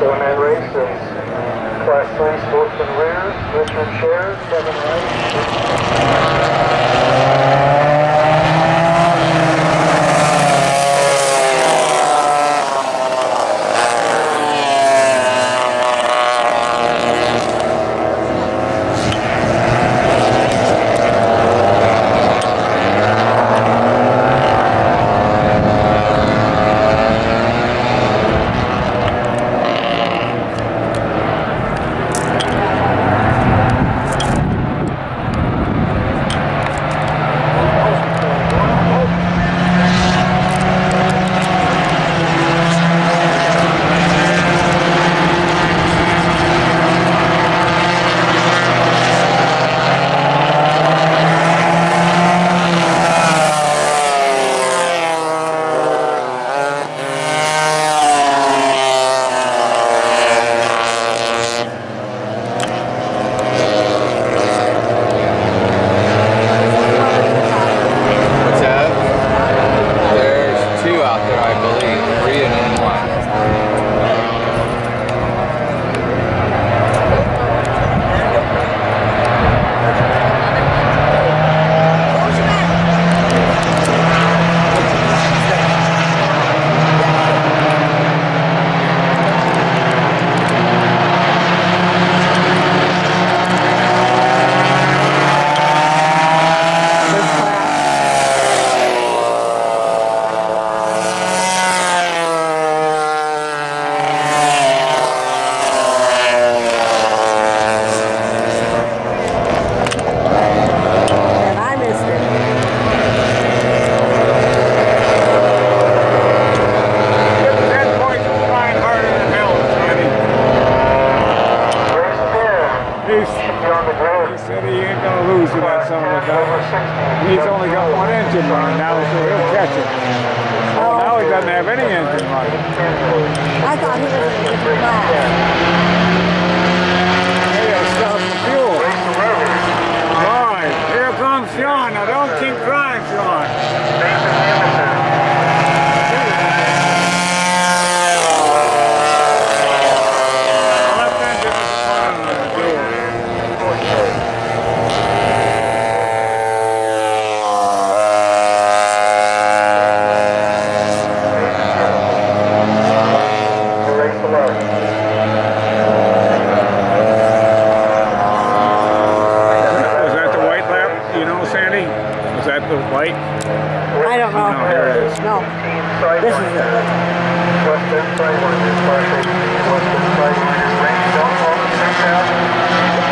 7-man race is Class 3 Sportsman Rear, Richard Scherr, Kevin Western Price, Western Price, Western Price, Western Price, Western Price,